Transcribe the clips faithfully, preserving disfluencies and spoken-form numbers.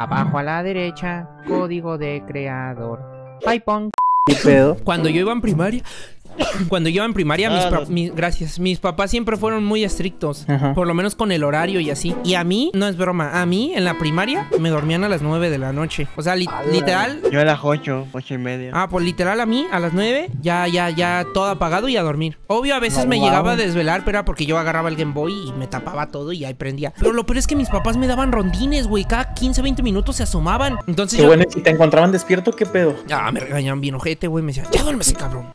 Abajo a la derecha, código de creador. Pypon. ¿Qué pedo? Cuando yo iba en primaria... Cuando yo iba en primaria, mis, ah, no. mis, gracias, mis papás siempre fueron muy estrictos. Ajá. Por lo menos con el horario y así. Y a mí, no es broma, a mí en la primaria me dormían a las nueve de la noche. O sea, li Ay, literal yo a las ocho, ocho y media. Ah, pues literal a mí, a las nueve, ya, ya, ya todo apagado y a dormir. Obvio, a veces no, me wow. llegaba a desvelar, pero era porque yo agarraba el Game Boy y me tapaba todo y ahí prendía. Pero lo peor es que mis papás me daban rondines, güey. Cada quince, veinte minutos se asomaban. Entonces qué yo... bueno, si te encontraban despierto, ¿qué pedo? Ah, me regañaban bien ojete, güey. Me decían, ya duérmese, cabrón.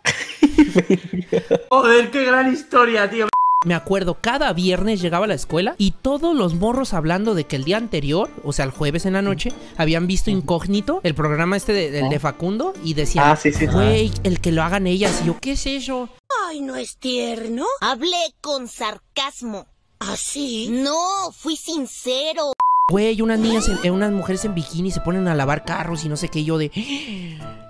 Joder, qué gran historia, tío. Me acuerdo, cada viernes llegaba a la escuela y todos los morros hablando de que el día anterior, o sea, el jueves en la noche, habían visto Incógnito, el programa este de, el de Facundo, y decían, ah, sí, sí, güey, ah. el que lo hagan ellas. Y yo, ¿qué es eso? Ay, ¿no es tierno? Hablé con sarcasmo. ¿Así? No, fui sincero. Güey, unas niñas, en, unas mujeres en bikini se ponen a lavar carros y no sé qué, yo de...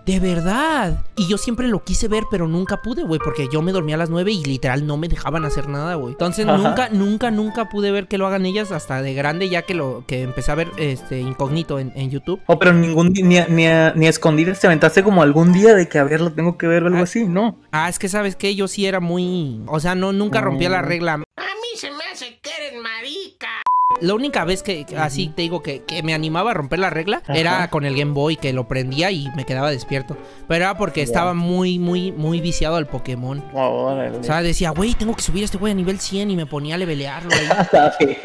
¡De verdad! Y yo siempre lo quise ver, pero nunca pude, güey, porque yo me dormía a las nueve y literal no me dejaban hacer nada, güey. Entonces Ajá. nunca, nunca, nunca pude ver que lo hagan ellas hasta de grande, ya que lo que empecé a ver este Incógnito en, en YouTube. Oh, pero ningún ni a, ni, a, ni a escondidas te aventaste como algún día de que a ver, lo tengo que ver o algo ah, así, ¿no? Ah, es que ¿sabes qué? Yo sí era muy... O sea, no, nunca rompía la regla. A mí se me hace que eres marica. La única vez que, que así te digo que, que me animaba a romper la regla Ajá. era con el Game Boy, que lo prendía y me quedaba despierto. Pero era porque wow. estaba muy, muy, muy viciado al Pokémon. Wow, vale. O sea, decía, güey, tengo que subir a este güey a nivel cien y me ponía a levelearlo ahí.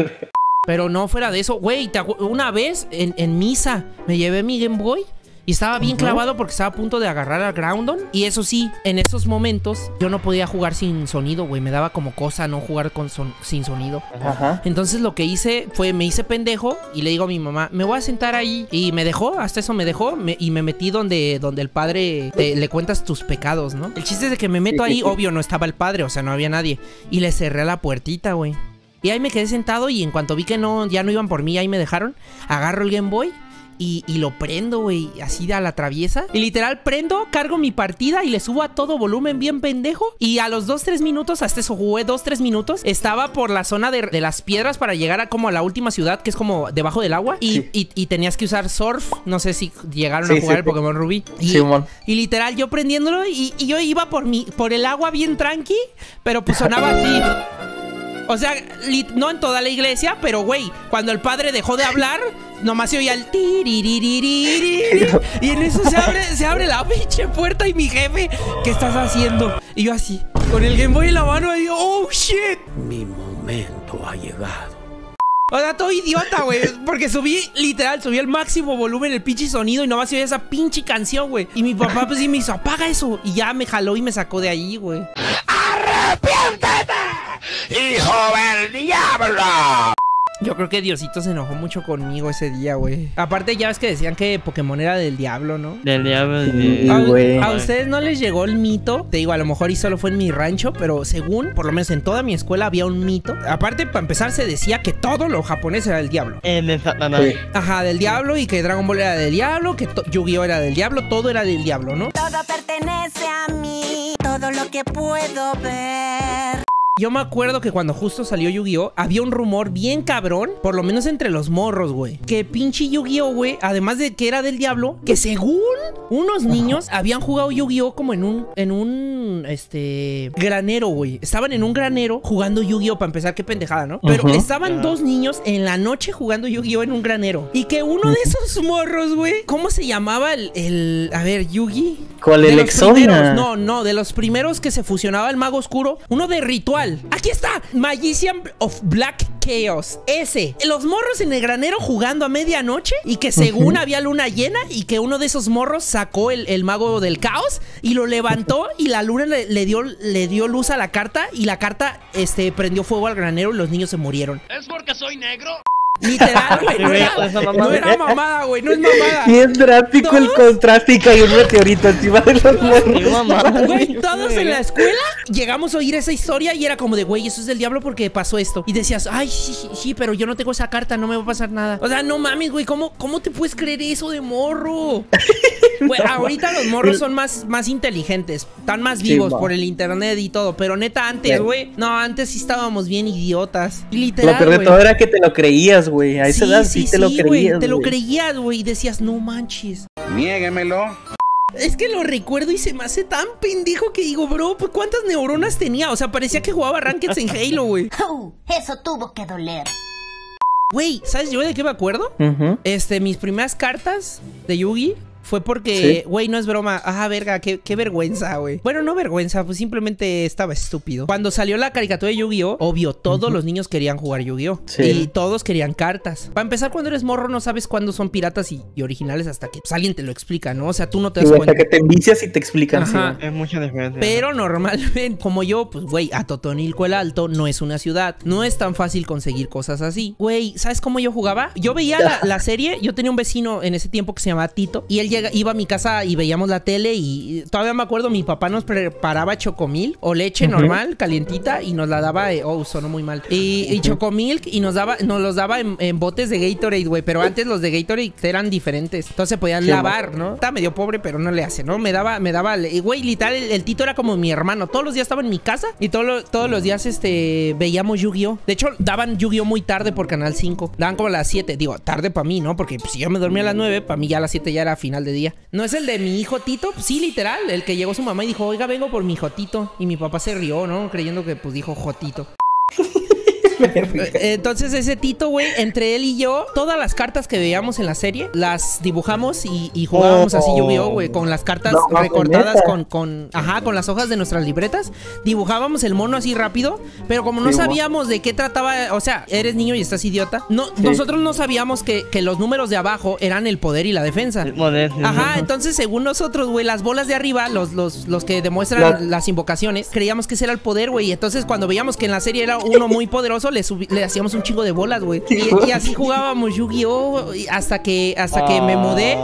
Pero no fuera de eso, güey, una vez en, en misa me llevé mi Game Boy. Y estaba bien clavado porque estaba a punto de agarrar a Groundon. Y eso sí, en esos momentos yo no podía jugar sin sonido, güey. Me daba como cosa no jugar con son sin sonido. Ajá. Entonces lo que hice fue, me hice pendejo y le digo a mi mamá, me voy a sentar ahí. Y me dejó, hasta eso me dejó. Me, y me metí donde, donde el padre te, le cuentas tus pecados, ¿no? El chiste es de que me meto ahí, obvio, no estaba el padre, o sea, no había nadie. Y le cerré la puertita, güey. Y ahí me quedé sentado y en cuanto vi que no, ya no iban por mí, ahí me dejaron. Agarro el Game Boy. Y, y lo prendo, güey, así a la traviesa. Y literal prendo, cargo mi partida y le subo a todo volumen bien pendejo. Y a los dos, tres minutos, hasta eso jugué dos, tres minutos. Estaba por la zona de, de las piedras para llegar a como a la última ciudad, que es como debajo del agua. Y, sí. y, y tenías que usar surf. No sé si llegaron sí, a jugar sí, el Pokémon sí. Ruby. Y, sí, y literal yo prendiéndolo y, y yo iba por, mi, por el agua bien tranqui, pero pues sonaba así. O sea, no en toda la iglesia, pero güey, cuando el padre dejó de hablar, nomás se oía el tiriririririr. Y en eso se abre, se abre la pinche puerta y mi jefe, ¿qué estás haciendo? Y yo así, con el Game Boy en la mano, y yo, oh shit. Mi momento ha llegado. O sea, todo idiota, güey, porque subí, literal, subí al máximo volumen el pinche sonido y nomás se oía esa pinche canción, güey. Y mi papá pues sí me hizo, apaga eso. Y ya me jaló y me sacó de ahí, güey. ¡Arrepiéntete! ¡Hijo del diablo! Yo creo que Diosito se enojó mucho conmigo ese día, güey. Aparte, ya ves que decían que Pokémon era del diablo, ¿no? Del diablo, güey. Sí, a, a ustedes no les llegó el mito. Te digo, a lo mejor y solo fue en mi rancho, pero según, por lo menos en toda mi escuela había un mito. Aparte, para empezar, se decía que todo lo japonés era del diablo. El de Satanás. Sí. Ajá, del diablo, y que Dragon Ball era del diablo, que Yu-Gi-Oh era del diablo, todo era del diablo, ¿no? Todo pertenece a mí, todo lo que puedo ver. Yo me acuerdo que cuando justo salió Yu-Gi-Oh! Había un rumor bien cabrón, por lo menos entre los morros, güey. Que pinche Yu-Gi-Oh, güey, además de que era del diablo, que según unos niños habían jugado Yu-Gi-Oh! Como en un, en un, este, granero, güey. Estaban en un granero jugando Yu-Gi-Oh! Para empezar, qué pendejada, ¿no? Pero uh-huh. estaban dos niños en la noche jugando Yu-Gi-Oh! En un granero. Y que uno de esos morros, güey, ¿cómo se llamaba el, el a ver, Yugi? ¿Cuál? ¿El Exodia? No, no, de los primeros que se fusionaba el mago oscuro. Uno de ritual. Aquí está, Magician of Black Chaos. Ese, los morros en el granero jugando a medianoche. Y que según uh-huh. había luna llena. Y que uno de esos morros sacó el, el mago del caos y lo levantó. Y la luna le, le, dio, le dio luz a la carta. Y la carta este, prendió fuego al granero y los niños se murieron. ¿Es porque soy negro? Literal, güey, no era, no era mamada, güey, no es mamada. Bien drástico el contraste, y un meteorito encima de los morros. Güey, todos en la escuela llegamos a oír esa historia y era como de, güey, eso es del diablo porque pasó esto. Y decías, ay, sí, sí, pero yo no tengo esa carta, no me va a pasar nada. O sea, no mames, güey, ¿cómo, cómo te puedes creer eso de morro? Bueno, ahorita los morros son más, más inteligentes, están más vivos sí, por el internet y todo, pero neta antes, güey, sí. no, antes sí estábamos bien idiotas. Literal, lo peor de todo era que te lo creías, güey. A esa edad sí te lo creías. Te lo creías, güey, y decías, no manches. Niéguemelo. Es que lo recuerdo y se me hace tan pendejo que digo, bro, ¿por cuántas neuronas tenía? O sea, parecía que jugaba Rankeds en Halo, güey. Oh, eso tuvo que doler. Güey, ¿sabes yo de qué me acuerdo? Uh-huh. Este, mis primeras cartas de Yugi fue porque, güey, ¿sí? no es broma. Ajá, verga, qué, qué vergüenza, güey. Bueno, no vergüenza, pues simplemente estaba estúpido. Cuando salió la caricatura de Yu-Gi-Oh, obvio, todos uh-huh. los niños querían jugar Yu-Gi-Oh. Sí. Y todos querían cartas. Para empezar, cuando eres morro no sabes cuándo son piratas y, y originales hasta que pues, alguien te lo explica, ¿no? O sea, tú no te das cuenta. Hasta que te envicias y te explican. Ajá. Sí, es mucha diferencia. Pero normalmente, como yo, pues, güey, a Totonilco el Alto no es una ciudad. No es tan fácil conseguir cosas así. Güey, ¿sabes cómo yo jugaba? Yo veía la, la serie. Yo tenía un vecino en ese tiempo que se llamaba Tito. Y él llega, iba a mi casa y veíamos la tele y todavía me acuerdo, mi papá nos preparaba chocomilk o leche uh-huh. normal, calientita, y nos la daba, eh, oh, sonó muy mal, y, uh-huh. y chocomilk y nos daba, nos los daba en, en botes de Gatorade, güey, pero antes los de Gatorade eran diferentes, entonces podían sí, lavar, ¿no? Estaba medio pobre, pero no le hace, ¿no? Me daba, me daba, güey, literal, el, el Tito era como mi hermano, todos los días estaba en mi casa y todo lo, todos los días, este, veíamos Yu-Gi-Oh. De hecho, daban Yu-Gi-Oh muy tarde por Canal cinco, daban como a las siete, digo, tarde para mí, ¿no? Porque pues, si yo me dormía a las nueve, para mí ya a las siete ya era final de día. ¿No es el de mi hijo Tito? Sí, literal, el que llegó su mamá y dijo, oiga, vengo por mi jotito. Y mi papá se rió, ¿no? Creyendo que, pues, dijo jotito. Entonces ese Tito, güey, entre él y yo, todas las cartas que veíamos en la serie las dibujamos y, y jugábamos oh, así Yu-Gi-Oh, güey, con las cartas no, recortadas con, con, ajá, con las hojas de nuestras libretas. Dibujábamos el mono así rápido, pero como no sabíamos de qué trataba, o sea, eres niño y estás idiota, no, sí. nosotros no sabíamos que, que los números de abajo eran el poder y la defensa. Ajá, entonces según nosotros, güey, las bolas de arriba, los, los, los que demuestran no. las invocaciones, creíamos que ese era el poder, güey, y entonces cuando veíamos que en la serie era uno muy poderoso, Le, le hacíamos un chingo de bolas, güey. Y, y así jugábamos Yu-Gi-Oh! Hasta que, hasta que me mudé.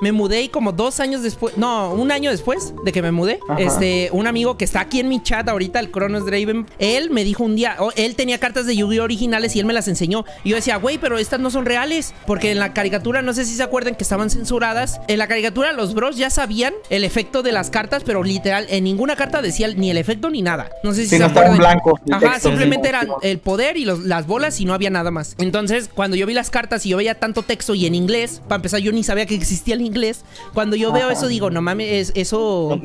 Me mudé y como dos años después, no, un año después de que me mudé, Ajá. este, un amigo que está aquí en mi chat ahorita, el Kronos Draven, él me dijo un día, oh, él tenía cartas de Yu-Gi-Oh originales y él me las enseñó. Y yo decía, güey, pero estas no son reales, porque en la caricatura, no sé si se acuerdan que estaban censuradas, en la caricatura los bros ya sabían el efecto de las cartas, pero literal, en ninguna carta decía ni el efecto ni nada. No sé si sí, se no acuerdan. En blanco, Ajá, texto, simplemente sí, eran no. el poder y los, las bolas y no había nada más. Entonces, cuando yo vi las cartas y yo veía tanto texto y en inglés, para empezar, yo ni sabía que existía el inglés, cuando yo ajá. veo eso digo, no mames, eso,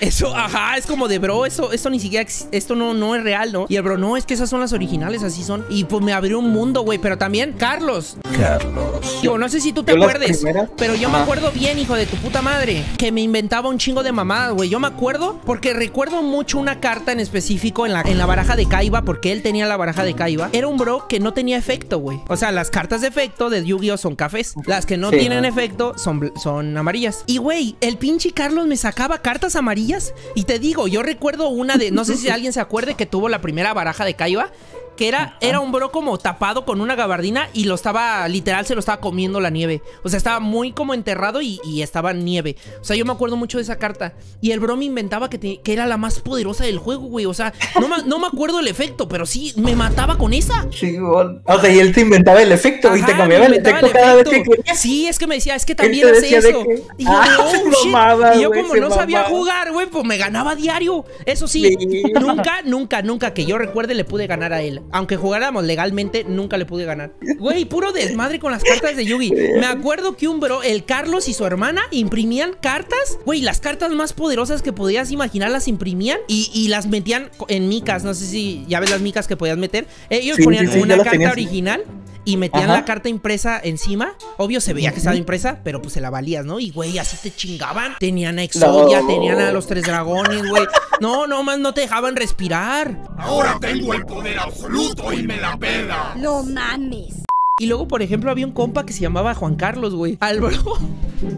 eso, ajá, es como de bro, eso, esto ni siquiera, esto no, no es real, ¿no? Y el bro, no, es que esas son las originales, así son, y pues me abrió un mundo, güey, pero también, Carlos, Carlos, digo, no sé si tú te acuerdes, primeras... pero yo ajá. me acuerdo bien, hijo de tu puta madre, que me inventaba un chingo de mamadas, güey, yo me acuerdo, porque recuerdo mucho una carta en específico en la, en la baraja de Kaiba, porque él tenía la baraja de Kaiba, era un bro que no tenía efecto, güey, o sea, las cartas de efecto de Yu-Gi-Oh son cafés, las que no sí, tienen ¿no? efecto son son amarillas. Y, güey, el pinche Carlos me sacaba cartas amarillas. Y te digo, yo recuerdo una de... No sé si alguien se acuerde que tuvo la primera baraja de Kaiba, que era, era un bro como tapado con una gabardina y lo estaba, literal, se lo estaba comiendo la nieve. O sea, estaba muy como enterrado y, y estaba nieve. O sea, yo me acuerdo mucho de esa carta. Y el bro me inventaba que, te, que era la más poderosa del juego, güey. O sea, no, ma, no me acuerdo el efecto, pero sí, me mataba con esa. Sí, bueno. O sea, y él te inventaba el efecto Ajá, y te cambiaba el efecto cada vez que querías. Sí, es que me decía, es que también hace eso. Que... Y yo, ah, oh, mamada, y yo wey, como no mamada. sabía jugar, güey, pues me ganaba diario. Eso sí, sí, nunca, nunca, nunca que yo recuerde le pude ganar a él. Aunque jugáramos legalmente, nunca le pude ganar. Güey, puro desmadre con las cartas de Yugi. Me acuerdo que un bro, el Carlos y su hermana, imprimían cartas. Güey, las cartas más poderosas que podías imaginar las imprimían y, y las metían en micas. No sé si ya ves las micas que podías meter. Ellos sí, ponían sí, sí, una carta tenía, original y metían Ajá. la carta impresa encima. Obvio, se veía que estaba impresa, pero pues se la valías, ¿no? Y, güey, así te chingaban. Tenían a Exodia, no. tenían a los tres dragones, güey. No, no, más no te dejaban respirar. Ahora tengo el poder absoluto y me la pela. No mames. Y luego, por ejemplo, había un compa que se llamaba Juan Carlos, güey. Al bro,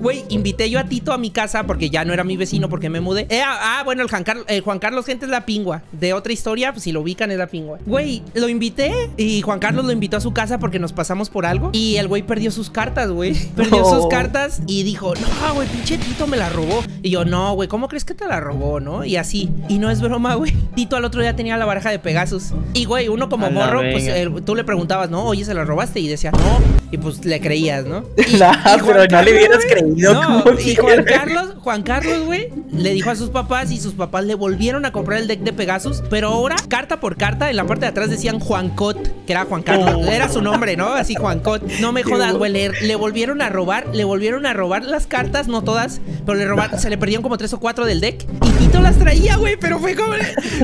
güey, invité yo a Tito a mi casa porque ya no era mi vecino porque me mudé. Eh, ah, bueno, el Juan, Carlos, el Juan Carlos, gente, es la pingua. De otra historia, pues si lo ubican, es la pingua. Güey, lo invité y Juan Carlos lo invitó a su casa porque nos pasamos por algo. Y el güey perdió sus cartas, güey. Perdió oh. sus cartas y dijo, no, güey, pinche Tito me la robó. Y yo, no, güey, ¿cómo crees que te la robó, no? Y así. Y no es broma, güey. Tito al otro día tenía la baraja de Pegasus. Y, güey, uno como morro, pues el, tú le preguntabas, no, oye, ¿se la robaste? Y y decías no, y pues le creías, ¿no? Y, no, y pero Carlos, no le hubieras wey, creído. No, y Juan Carlos, Juan Carlos, güey, le dijo a sus papás y sus papás le volvieron a comprar el deck de Pegasus, pero ahora, carta por carta, en la parte de atrás decían Juan Cot, que era Juan Carlos, oh. era su nombre, ¿no? Así Juan Cot. No me jodas, güey, le, le volvieron a robar, le volvieron a robar las cartas, no todas, pero le robaron, se le perdieron como tres o cuatro del deck y Tito las traía, güey, pero fue como...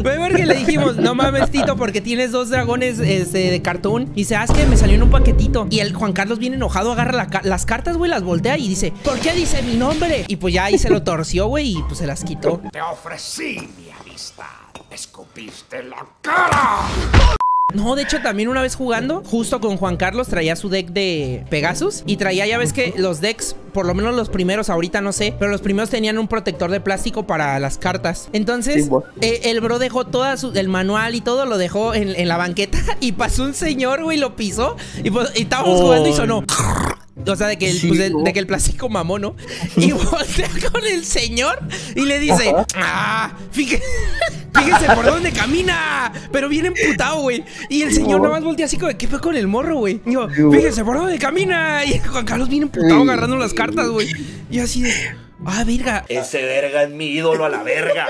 Fue porque le dijimos, no mames, Tito, porque tienes dos dragones este, de cartoon. Y dice, ah, es que me salió en un paquetito. Y el Juan Carlos viene enojado, agarra la, las cartas, güey, las voltea y dice, ¿por qué dice mi nombre? Y pues ya ahí se lo torció, güey, y pues se las quitó. Te ofrecí mi amistad, escupiste la cara. No, de hecho, también una vez jugando, justo con Juan Carlos, traía su deck de Pegasus. Y traía, ya ves que los decks, por lo menos los primeros, ahorita no sé, pero los primeros tenían un protector de plástico para las cartas. Entonces, sí, eh, el bro dejó toda su, el manual y todo, lo dejó en, en la banqueta. Y pasó un señor, güey, lo pisó. Y, pues, y estábamos oh. jugando y sonó. O sea, de que el, sí, pues, de, de que el plástico mamó, ¿no? Y voltea con el señor y le dice, ajá. ¡Ah! Fíjese, fíjese por dónde camina. Pero bien emputado, güey. Y el señor nomás voltea así como, ¿qué fue con el morro, güey? Digo, fíjese por dónde camina. Y Juan Carlos bien emputado agarrando las cartas, güey. Y así de, ¡ah, verga! Ese verga es mi ídolo a la verga.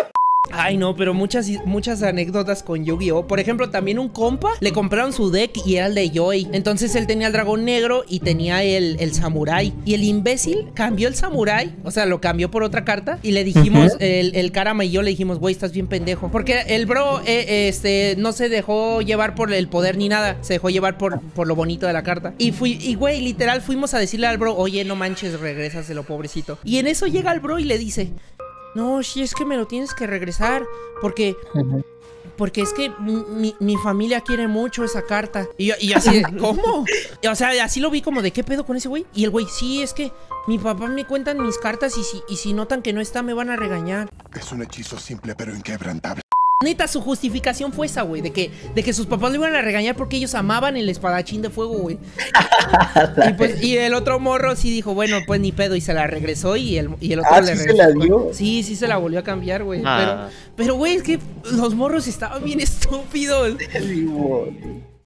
Ay, no, pero muchas, muchas anécdotas con Yu-Gi-Oh. Por ejemplo, también un compa le compraron su deck y era el de Joey. Entonces él tenía el dragón negro y tenía el, el samurái. Y el imbécil cambió el samurái, o sea, lo cambió por otra carta. Y le dijimos, uh-huh. el, el Karama y yo le dijimos, güey, estás bien pendejo. Porque el bro eh, este, no se dejó llevar por el poder ni nada. Se dejó llevar por, por lo bonito de la carta. Y, fui, y güey, literal fuimos a decirle al bro, oye, no manches, regrésaselo, pobrecito. Y en eso llega el bro y le dice... No, si es que me lo tienes que regresar porque porque es que mi, mi familia quiere mucho esa carta. Y, yo, y así, ¿cómo? Y, o sea, así lo vi como de, ¿qué pedo con ese güey? Y el güey, sí, es que mi papá me cuentan mis cartas y si, y si notan que no está me van a regañar. Es un hechizo simple pero inquebrantable. Neta, su justificación fue esa, güey, de que, de que sus papás le iban a regañar porque ellos amaban el espadachín de fuego, güey. Y, pues, y el otro morro sí dijo, bueno, pues ni pedo, y se la regresó y el, y el otro ah, le regresó. ¿Sí se la dio? Sí, sí se la volvió a cambiar, güey. Ah. Pero, pero, güey, es que los morros estaban bien estúpidos.